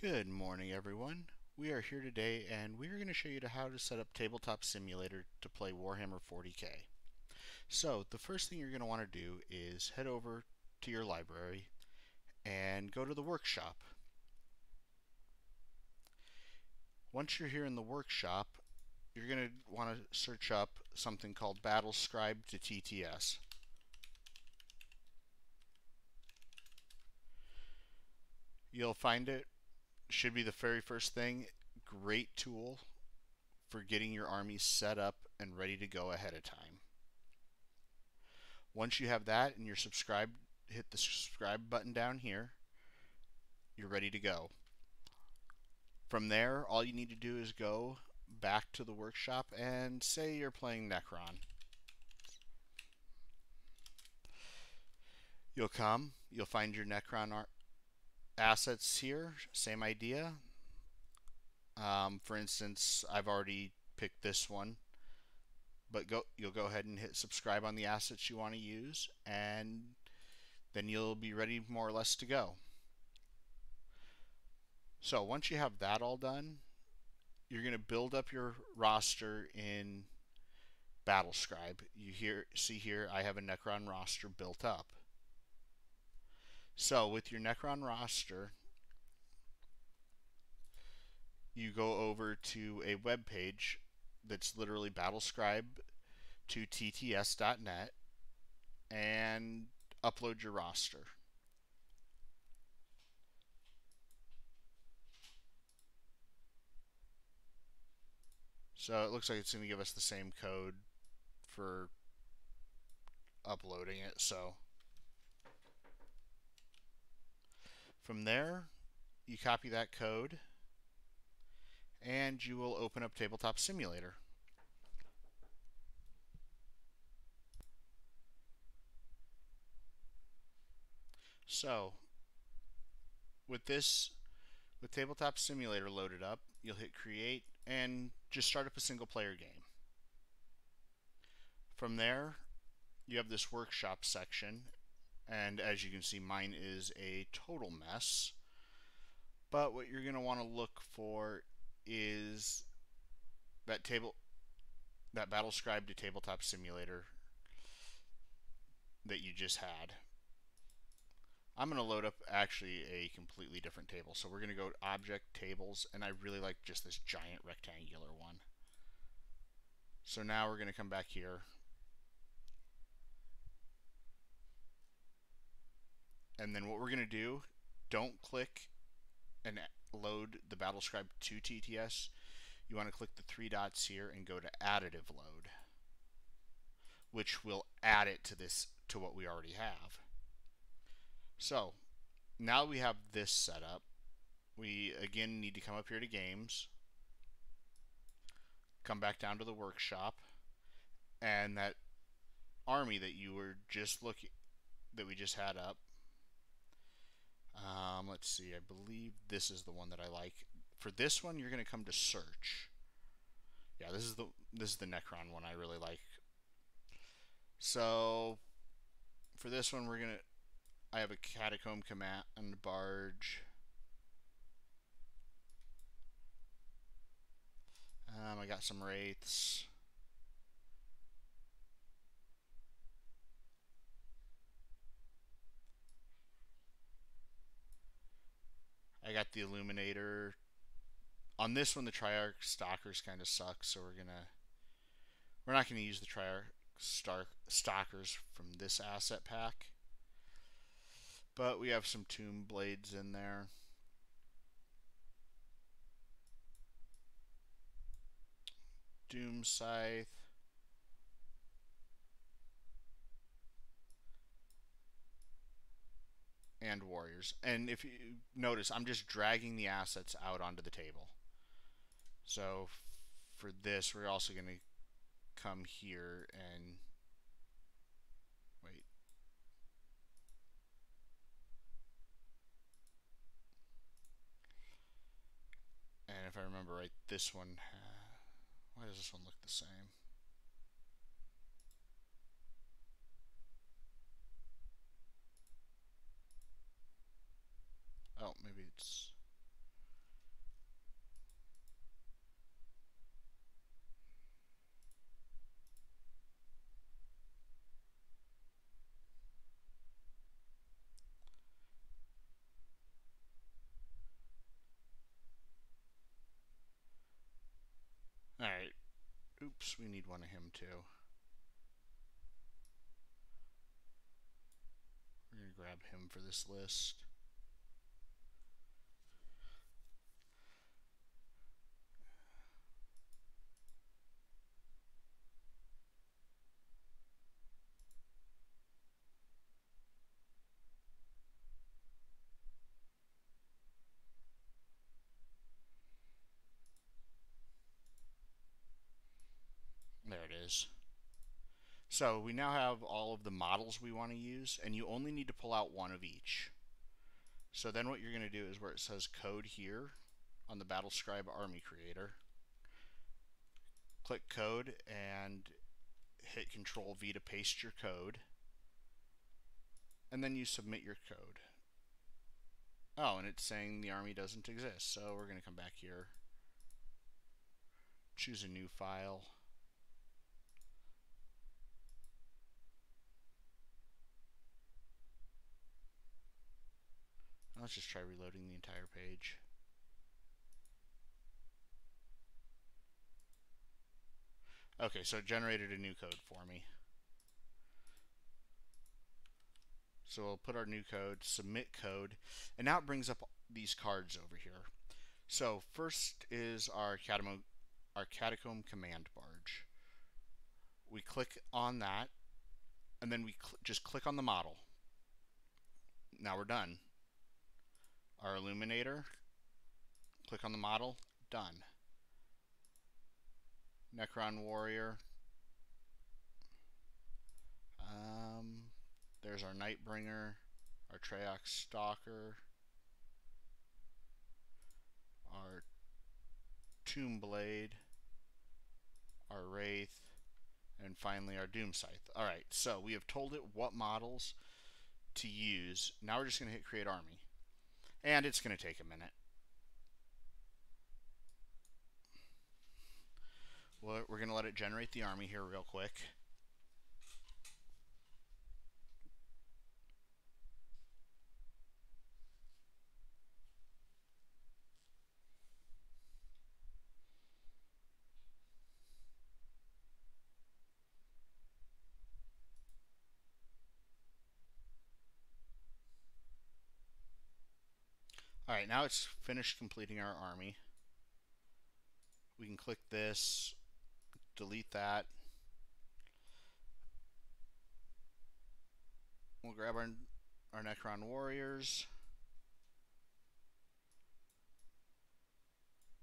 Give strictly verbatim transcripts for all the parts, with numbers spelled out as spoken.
Good morning, everyone. We are here today and we are going to show you how to set up Tabletop Simulator to play Warhammer forty K. So the first thing you're going to want to do is head over to your library and go to the workshop. Once you're here in the workshop, you're going to want to search up something called BattleScribe to T T S. You'll find it. Should be the very first thing. Great tool for getting your army set up and ready to go ahead of time. Once you have that and you're subscribed, hit the subscribe button down here. You're ready to go. From there, all you need to do is go back to the workshop and say you're playing Necron. You'll come, you'll find your Necron art assets here, same idea. Um, for instance, I've already picked this one, but go, you'll go ahead and hit subscribe on the assets you want to use, and then you'll be ready more or less to go. So once you have that all done, you're going to build up your roster in BattleScribe. You here, see here, I have a Necron roster built up. So with your Necron roster, you go over to a web page that's literally battlescribe two T T S dot net and upload your roster. So it looks like it's going to give us the same code for uploading it. So from there, you copy that code and you will open up Tabletop Simulator. So with this, with Tabletop Simulator loaded up, you'll hit create and just start up a single player game. From there, you have this workshop section. And as you can see, mine is a total mess. But what you're going to want to look for is that table, that BattleScribe to Tabletop Simulator that you just had. I'm going to load up actually a completely different table. So we're going to go to Object, Tables, and I really like just this giant rectangular one. So now we're going to come back here. And then what we're going to do, don't click and load the BattleScribe to T T S. You want to click the three dots here and go to additive load, which will add it to this, to what we already have. So now we have this set up. We again need to come up here to games, come back down to the workshop, and that army that you were just looking, that we just had up. Um, let's see, I believe this is the one that I like. For this one, you're going to come to search. Yeah, this is the this is the Necron one I really like. So for this one, we're going to, I have a Catacomb Command Barge. Um, I got some wraiths. I got the Illuminator. On this one, the Triarch Stalkers kind of suck, so we're gonna we're not gonna use the Triarch Star Stalkers from this asset pack. But we have some Tomb Blades in there. Doom Scythe. And warriors. And if you notice, I'm just dragging the assets out onto the table. So for this, we're also going to come here and wait. And if I remember right, this one, why does this one look the same? Oh, maybe it's course, we need one of him too. We're going to grab him for this list. There it is. So we now have all of the models we want to use, and you only need to pull out one of each. So then what you're going to do is where it says code here on the BattleScribe Army Creator, click code and hit Control V to paste your code, and then you submit your code. Oh, and it's saying the army doesn't exist, so we're going to come back here, choose a new file. Let's just try reloading the entire page. Okay, so it generated a new code for me. So we'll put our new code, submit code, and now it brings up these cards over here. So first is our Catacomb, our Catacomb Command Barge. We click on that, and then we cl- just click on the model. Now we're done. Our illuminator, click on the model, done. Necron warrior, um, there's our Nightbringer, our Triarch Stalker, our Tomb Blade, our Wraith, and finally our Doom Scythe. All right, so we have told it what models to use. Now we're just gonna hit create army. And it's going to take a minute. Well, we're going to let it generate the army here real quick. Alright, now it's finished completing our army. We can click this, delete that. We'll grab our, our Necron warriors,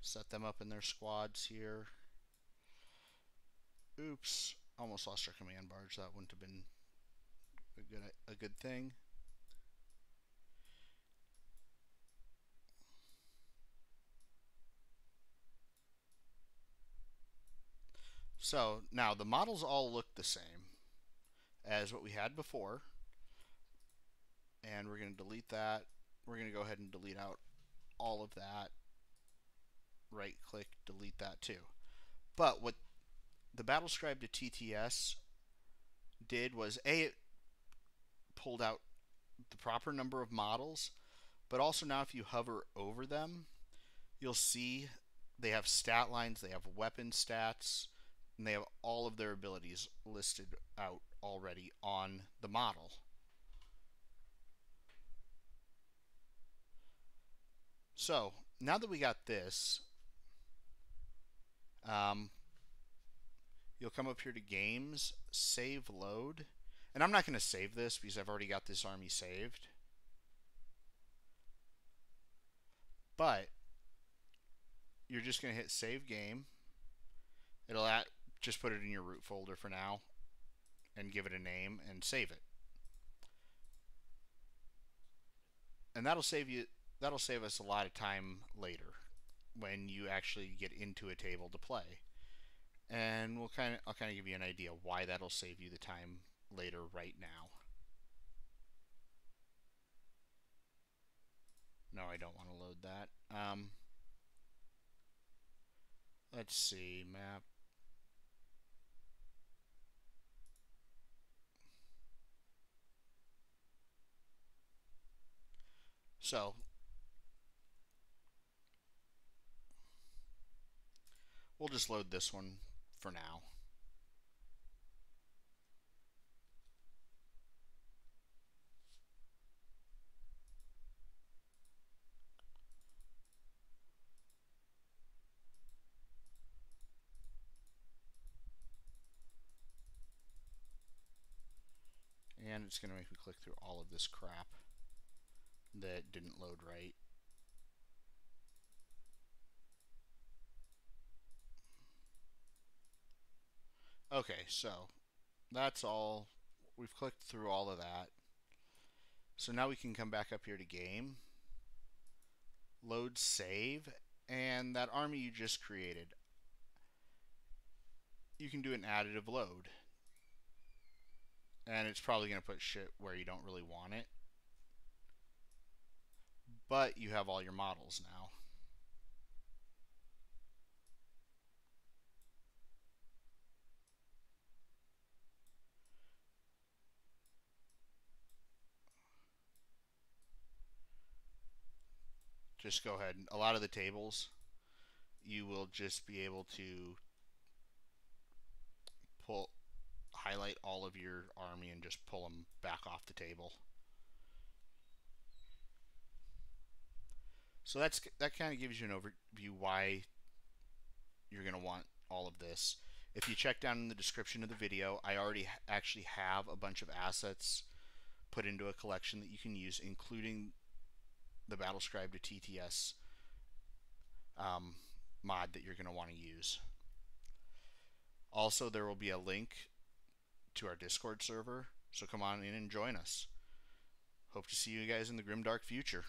set them up in their squads here. Oops, almost lost our command barge. That wouldn't have been a good, a good thing. So now the models all look the same as what we had before, and we're going to delete that. We're going to go ahead and delete out all of that. Right click, delete that too. But what the BattleScribe to T T S did was A, it pulled out the proper number of models, but also now if you hover over them, you'll see they have stat lines, they have weapon stats, and they have all of their abilities listed out already on the model. So now that we got this, um, you'll come up here to Games, Save Load, and I'm not going to save this because I've already got this army saved. But you're just going to hit Save Game. It'll at Just put it in your root folder for now and give it a name and save it. And that'll save you that'll save us a lot of time later when you actually get into a table to play. And we'll kind of I'll kind of give you an idea why that'll save you the time later right now. No, I don't want to load that. Um, let's see, map. So we'll just load this one for now. it's going to make me click through all of this crap that didn't load right. Okay, so that's all. We've clicked through all of that. So now we can come back up here to game, load save, and that army you just created, you can do an additive load. And it's probably going to put shit where you don't really want it. But you have all your models now. Just go ahead and a lot of the tables, you will just be able to pull, highlight all of your army and just pull them back off the table. So that's that kind of gives you an overview why you're going to want all of this. If you check down in the description of the video, I already actually have a bunch of assets put into a collection that you can use, including the BattleScribe to T T S um, mod that you're going to want to use. Also, there will be a link to our Discord server, so come on in and join us. Hope to see you guys in the grim dark future.